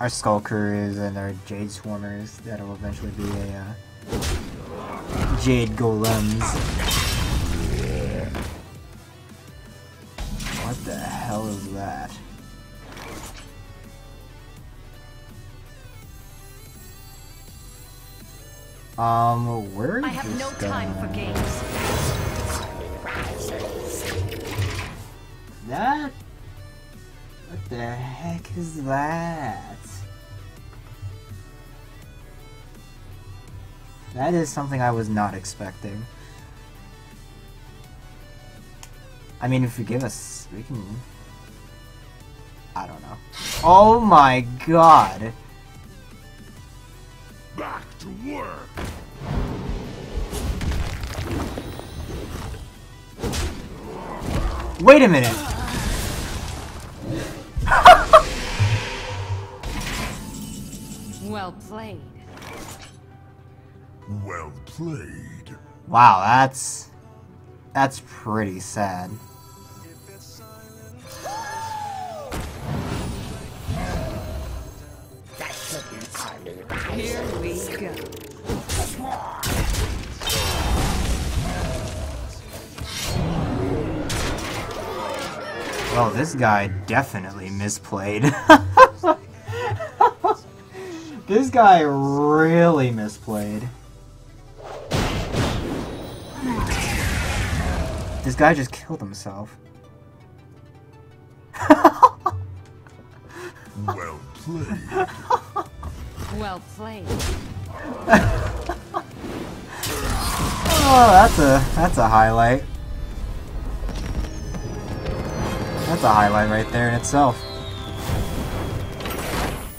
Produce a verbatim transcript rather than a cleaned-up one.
our Skull Crews and our Jade Swarmers that'll eventually be a uh, Jade Golems. Yeah. What the hell is that? Um, where is this I have no time for games. That? What the heck is that? That is something I was not expecting. I mean, if you give us, we can... I don't know. Oh my god! Back to work! Wait a minute! Well played. Well played. Wow, that's... That's pretty sad. Here we go. Well, this guy definitely misplayed. This guy really misplayed. This guy just killed himself. Well played. Well played. Oh, that's a that's a highlight. That's a highlight right there in itself.